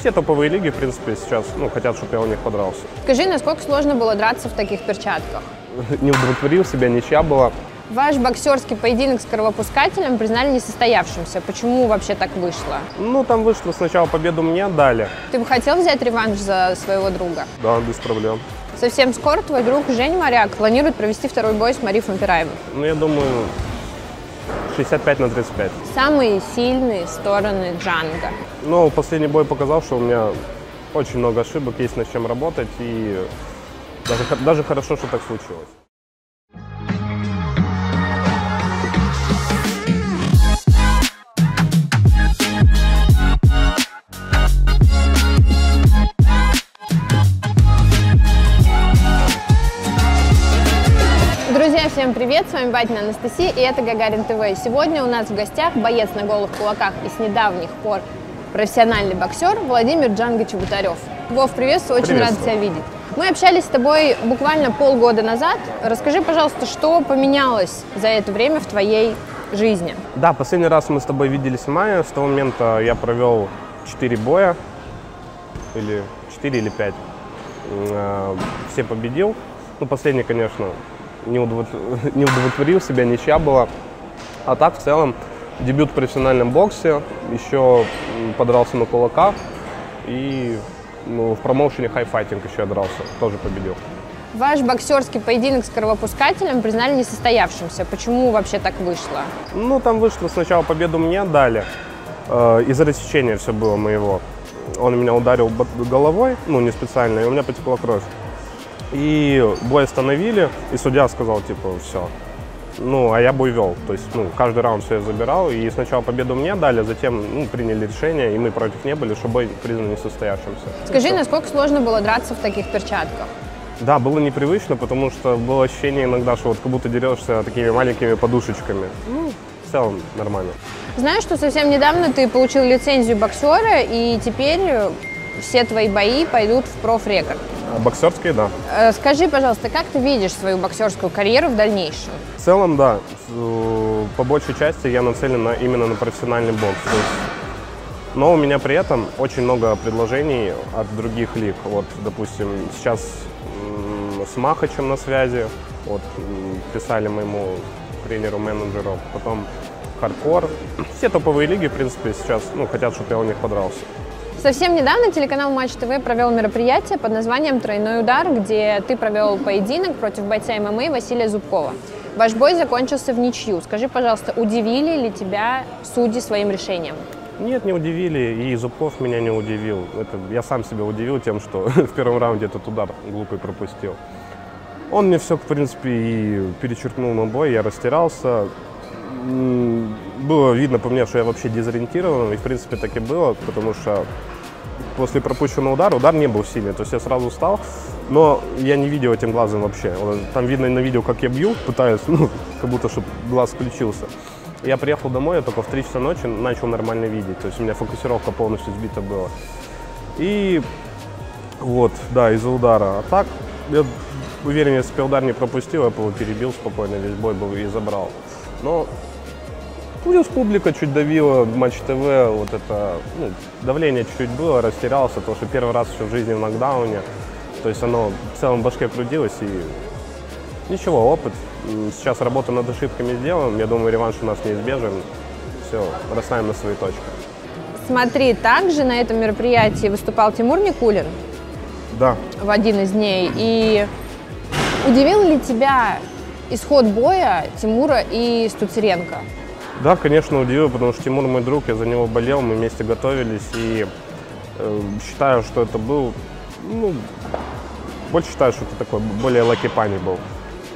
Все топовые лиги, в принципе, сейчас хотят, чтобы я у них подрался. Скажи, насколько сложно было драться в таких перчатках? Не удовлетворил себя, ничья была. Ваш боксерский поединок с кровопускателем признали несостоявшимся. Почему вообще так вышло? Ну, там вышло. Сначала победу мне дали. Ты бы хотел взять реванш за своего друга? Да, без проблем. Совсем скоро твой друг Женя Моряк планирует провести второй бой с Марифом Пираевым. Ну, я думаю, 65 на 35. Самые сильные стороны Джанго. Ну, последний бой показал, что у меня очень много ошибок, есть над чем работать. И даже хорошо, что так случилось. Всем привет, с вами Батя Анастасия, и это Гагарин ТВ. Сегодня у нас в гостях боец на голых кулаках и с недавних пор профессиональный боксер Владимир Джанго Чеботарев. Вов, приветствую, очень рада тебя видеть. Мы общались с тобой буквально полгода назад. Расскажи, пожалуйста, что поменялось за это время в твоей жизни? Да, последний раз мы с тобой виделись в мае. С того момента я провел 4 боя, или 4 или 5. Все победил. Ну, последний, конечно, не удовлетворил себя, ничья была. А так, в целом, дебют в профессиональном боксе, еще подрался на кулаках и в промоушене хай-файтинг еще дрался, тоже победил. Ваш боксерский поединок с кровопускателем признали несостоявшимся. Почему вообще так вышло? Ну, там вышло. Сначала победу мне дали, из-за рассечения все было моего. Он меня ударил головой, не специально, и у меня потекла кровь. И бой остановили, и судья сказал, типа, все. Ну, а я бой вел. То есть, каждый раунд все я забирал. И сначала победу мне дали, затем приняли решение, и мы против не были, чтобы бой признан несостоявшимся. Скажи, насколько сложно было драться в таких перчатках? Да, было непривычно, потому что было ощущение иногда, что как будто дерешься такими маленькими подушечками. В целом нормально. Знаешь, что совсем недавно ты получил лицензию боксера, и теперь все твои бои пойдут в профрекорд. Боксерские, да. Скажи, пожалуйста, как ты видишь свою боксерскую карьеру в дальнейшем? В целом, да. По большей части я нацелен именно на профессиональный бокс. Но у меня при этом очень много предложений от других лиг. Вот, допустим, сейчас с Махачем на связи. Вот, писали моему тренеру-менеджеру. Потом Хардкор. Все топовые лиги, в принципе, сейчас хотят, чтобы я у них подрался. Совсем недавно телеканал Матч ТВ провел мероприятие под названием «Тройной удар», где ты провел поединок против бойца ММА Василия Зубкова. Ваш бой закончился в ничью. Скажи, пожалуйста, удивили ли тебя судьи своим решением? Нет, не удивили, и Зубков меня не удивил. Я сам себя удивил тем, что в первом раунде этот удар глупый пропустил. Он мне все, в принципе, и перечеркнул на бой, я растирался. Было видно по мне, что я вообще дезориентирован, и в принципе так и было, потому что после пропущенного удара удар не был сильный, то есть я сразу встал, но я не видел этим глазом вообще. Там видно на видео, как я бью, пытаюсь, как будто чтобы глаз включился. Я приехал домой, я только в 3 часа ночи начал нормально видеть, то есть у меня фокусировка полностью сбита была. И вот, да, из-за удара. А так, я уверен, если бы удар не пропустил, я бы его перебил спокойно, весь бой был и забрал. Но плюс публика чуть давила, Матч ТВ, вот это давление чуть-чуть было, растерялся, потому что первый раз еще в жизни в нокдауне. То есть оно в целом в башке крутилось, и ничего, опыт. Сейчас работа над ошибками сделаем, я думаю, реванш у нас неизбежен. Все, расставим на свои точки. Смотри, также на этом мероприятии выступал Тимур Никулин. Да. В один из дней. И удивил ли тебя исход боя Тимура и Стуцеренко? Да, конечно, удивил, потому что Тимур мой друг, я за него болел, мы вместе готовились, и считаю, что это был, больше считаю, что это такой более лаки пани был.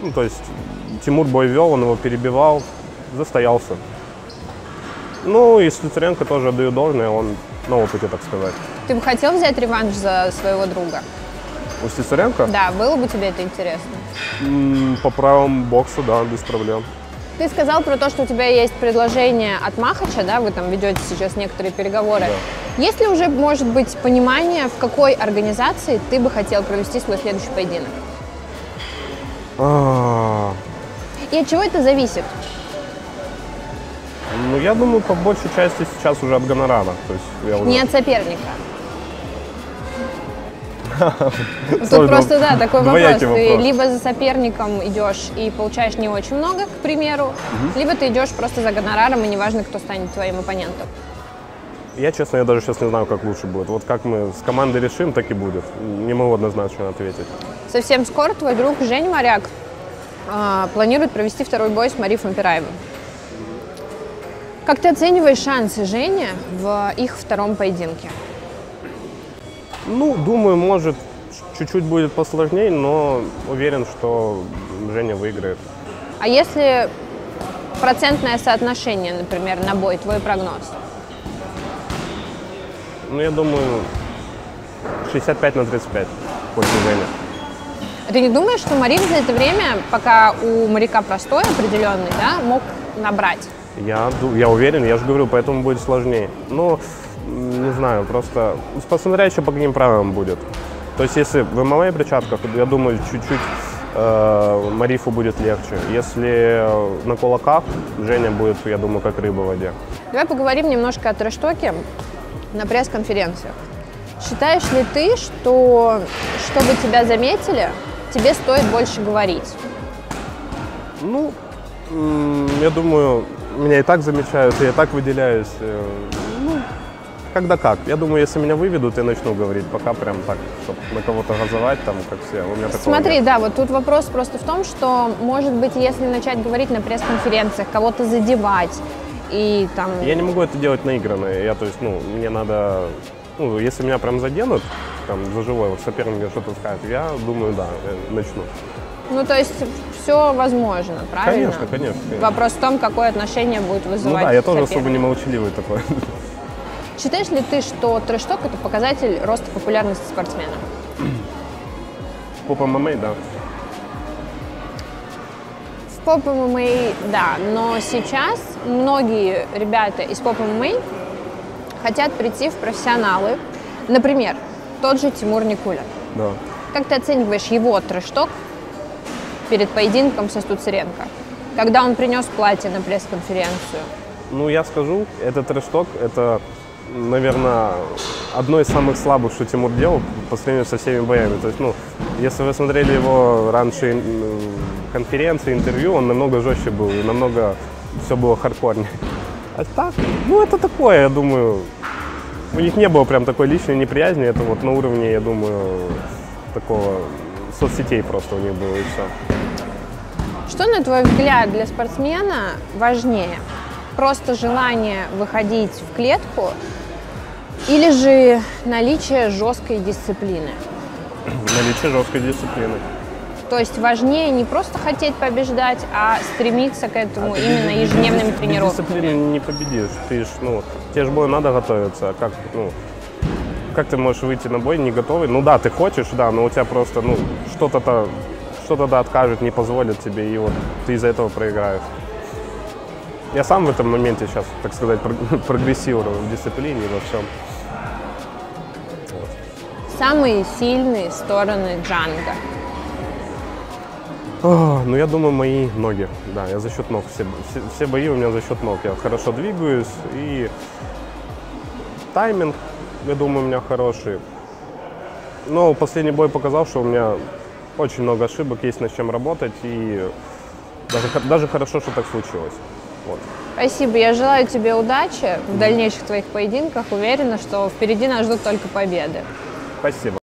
Ну, то есть Тимур бой вел, он его перебивал, застоялся. Ну и Стуцеренко тоже отдаю должное, он на опыте, так сказать. Ты бы хотел взять реванш за своего друга? У Стуцеренко? Да, было бы тебе это интересно? По правилам бокса, да, без проблем. Ты сказал про то, что у тебя есть предложение от Махача, да, вы там ведете сейчас некоторые переговоры. Да. Есть ли уже, может быть, понимание, в какой организации ты бы хотел провести свой следующий поединок? И от чего это зависит? Ну, я думаю, по большей части сейчас уже от гонорара. То есть я уже... Не от соперника? Тут просто, да, такой вопрос. Ты либо за соперником идешь и получаешь не очень много, к примеру, либо ты идешь просто за гонораром, и неважно, кто станет твоим оппонентом. Я, честно, я даже сейчас не знаю, как лучше будет. Вот как мы с командой решим, так и будет. Не могу однозначно ответить. Совсем скоро твой друг Женя Моряк планирует провести второй бой с Марифом Пираевым. Как ты оцениваешь шансы Жени в их втором поединке? Ну, думаю, может, чуть-чуть будет посложнее, но уверен, что Женя выиграет. А если процентное соотношение, например, на бой, твой прогноз? Ну, я думаю, 65:35 в пользу Жени. А ты не думаешь, что Марин за это время, пока у Моряка простой определенный, да, мог набрать? Я уверен, я же говорю, поэтому будет сложнее. Но не знаю, просто посмотря еще по каким правилам будет. То есть если в ММА перчатках, я думаю, чуть-чуть Марифу будет легче. Если на кулаках, Женя будет, я думаю, как рыба в воде. Давай поговорим немножко о трэш-токе на пресс-конференциях. Считаешь ли ты, что, чтобы тебя заметили, тебе стоит больше говорить? Ну, я думаю, меня и так замечают, и я так выделяюсь. Ну, когда как. Я думаю, если меня выведут, я начну говорить. Пока прям так, чтобы на кого-то газовать, там, как все. У меня Смотри, нет. Да, вот тут вопрос просто в том, что, может быть, если начать говорить на пресс-конференциях, кого-то задевать и там... Я не могу это делать наигранно. Я, то есть, ну, мне надо... Ну, если меня прям заденут, там, за живое, вот соперник что-то скажет, я думаю, да, я начну. Ну, то есть все возможно, правильно? Конечно, конечно, конечно. Вопрос в том, какое отношение будет вызывать. Ну да, я тоже особо не молчаливый такой. Считаешь ли ты, что трэш-ток – это показатель роста популярности спортсмена? В Pop-MMA, да. В Pop-MMA, да, но сейчас многие ребята из Pop-MMA хотят прийти в профессионалы. Например, тот же Тимур Никулин. Да. Как ты оцениваешь его трэш-ток перед поединком со Стуцеренко, когда он принес платье на пресс-конференцию? Ну, я скажу, этот трэш-ток, это, наверное, одно из самых слабых, что Тимур делал по сравнению со всеми боями. То есть, ну, если вы смотрели его раньше конференции, интервью, он намного жестче был, и намного все было хардкорнее. А так, ну, это такое, я думаю, у них не было прям такой личной неприязни, это вот на уровне, я думаю, такого соцсетей просто у них было, и все. Что, на твой взгляд, для спортсмена важнее? Просто желание выходить в клетку или же наличие жесткой дисциплины? Наличие жесткой дисциплины. То есть важнее не просто хотеть побеждать, а стремиться к этому именно ежедневными тренировками? Дисциплины не победишь. Ты ж, ну, тебе же бой надо готовиться. А как, ну, как ты можешь выйти на бой не готовый? Ну да, ты хочешь, да, но у тебя просто, ну, что-то откажет, не позволит тебе, и вот ты из-за этого проиграешь. Я сам в этом моменте сейчас, так сказать, прогрессирую в дисциплине и во всем. Вот. Самые сильные стороны Джанго? О, ну, я думаю, мои ноги. Да, я за счет ног. Все бои у меня за счет ног. Я хорошо двигаюсь, и тайминг, я думаю, у меня хороший. Но последний бой показал, что у меня... Очень много ошибок, есть над чем работать, и даже хорошо, что так случилось. Вот. Спасибо, я желаю тебе удачи в дальнейших твоих поединках. Уверена, что впереди нас ждут только победы. Спасибо.